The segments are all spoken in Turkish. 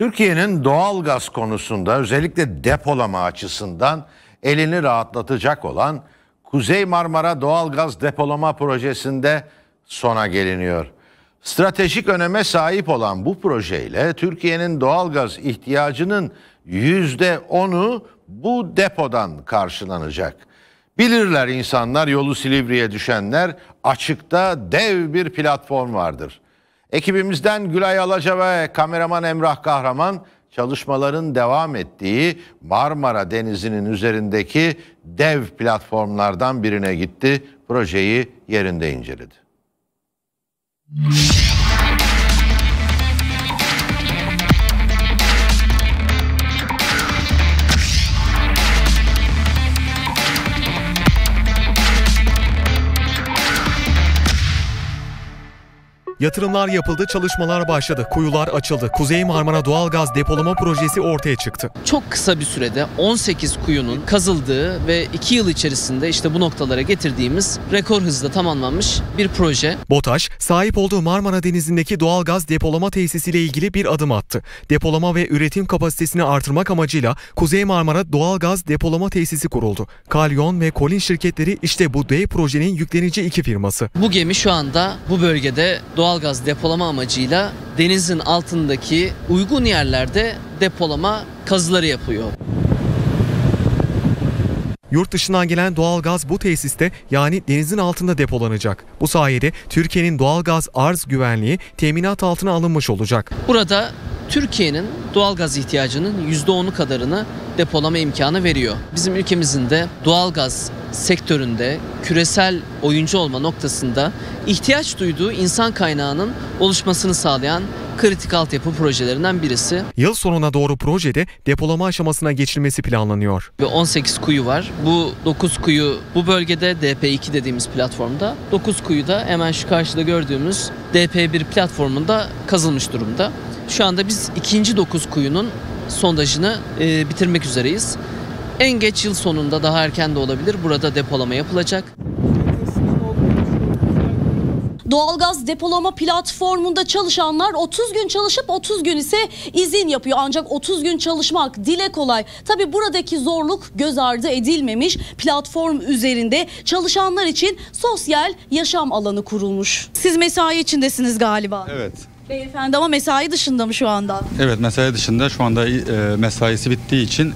Türkiye'nin doğalgaz konusunda özellikle depolama açısından elini rahatlatacak olan Kuzey Marmara Doğalgaz Depolama Projesi'nde sona geliniyor. Stratejik öneme sahip olan bu projeyle Türkiye'nin doğalgaz ihtiyacının %10'u bu depodan karşılanacak. Bilirler insanlar, yolu Silivri'ye düşenler, açıkta dev bir platform vardır. Ekibimizden Gülay Alaca ve kameraman Emrah Kahraman çalışmaların devam ettiği Marmara Denizi'nin üzerindeki dev platformlardan birine gitti. Projeyi yerinde inceledi. Yatırımlar yapıldı, çalışmalar başladı, kuyular açıldı. Kuzey Marmara Doğalgaz Depolama Projesi ortaya çıktı. Çok kısa bir sürede 18 kuyunun kazıldığı ve 2 yıl içerisinde işte bu noktalara getirdiğimiz rekor hızla tamamlanmış bir proje. BOTAŞ, sahip olduğu Marmara Denizi'ndeki doğalgaz depolama tesisiyle ilgili bir adım attı. Depolama ve üretim kapasitesini artırmak amacıyla Kuzey Marmara Doğalgaz Depolama Tesisi kuruldu. Kalyon ve Kolin şirketleri işte bu dev projenin yüklenici iki firması. Bu gemi şu anda bu bölgede doğalgaz depolama amacıyla denizin altındaki uygun yerlerde depolama kazıları yapıyor. Yurt dışından gelen doğalgaz bu tesiste, yani denizin altında depolanacak. Bu sayede Türkiye'nin doğalgaz arz güvenliği teminat altına alınmış olacak. Burada Türkiye'nin doğalgaz ihtiyacının %10'u kadarını depolama imkanı veriyor. Bizim ülkemizin de doğalgaz sektöründe küresel oyuncu olma noktasında ihtiyaç duyduğu insan kaynağının oluşmasını sağlayan kritik altyapı projelerinden birisi. Yıl sonuna doğru projede depolama aşamasına geçilmesi planlanıyor. 18 kuyu var. Bu 9 kuyu bu bölgede DP2 dediğimiz platformda. 9 kuyu da hemen şu karşıda gördüğümüz DP1 platformunda kazılmış durumda. Şu anda biz ikinci 9 kuyunun sondajını bitirmek üzereyiz. En geç yıl sonunda, daha erken de olabilir, burada depolama yapılacak. Doğalgaz depolama platformunda çalışanlar 30 gün çalışıp 30 gün ise izin yapıyor. Ancak 30 gün çalışmak dile kolay. Tabii buradaki zorluk göz ardı edilmemiş. Platform üzerinde çalışanlar için sosyal yaşam alanı kurulmuş. Siz mesai içindesiniz galiba. Evet. Beyefendi ama mesai dışında mı şu anda? Evet, mesai dışında. Şu anda mesaisi bittiği için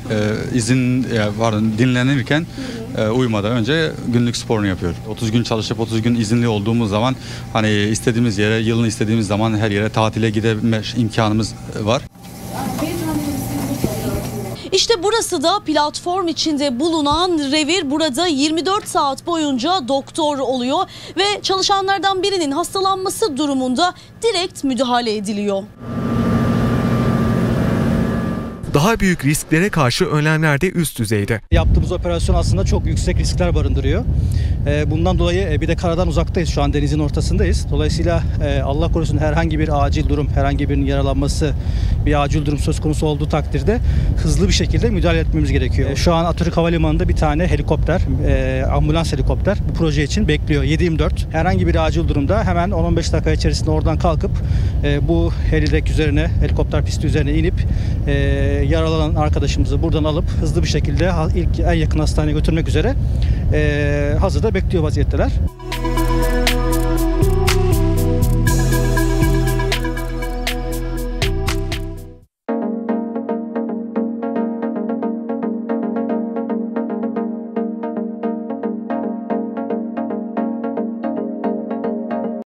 izin var, dinlenirken uyumadan önce günlük sporunu yapıyor. 30 gün çalışıp 30 gün izinli olduğumuz zaman hani istediğimiz yere, yılın istediğimiz zaman her yere tatile gidebilme imkanımız var. İşte burası da platform içinde bulunan revir. Burada 24 saat boyunca doktor oluyor ve çalışanlardan birinin hastalanması durumunda direkt müdahale ediliyor. Daha büyük risklere karşı önlemler de üst düzeyde. Yaptığımız operasyon aslında çok yüksek riskler barındırıyor. Bundan dolayı bir de karadan uzaktayız, şu an denizin ortasındayız. Dolayısıyla Allah korusun herhangi bir acil durum, herhangi birinin yaralanması, bir acil durum söz konusu olduğu takdirde hızlı bir şekilde müdahale etmemiz gerekiyor. Şu an Atatürk Havalimanı'nda bir tane helikopter, ambulans helikopter bu proje için bekliyor. 7/24 herhangi bir acil durumda hemen 10-15 dakika içerisinde oradan kalkıp bu helidek üzerine, helikopter pisti üzerine inip yaralanan arkadaşımızı buradan alıp hızlı bir şekilde en yakın hastaneye götürmek üzere hazırda bekliyor vaziyetteler.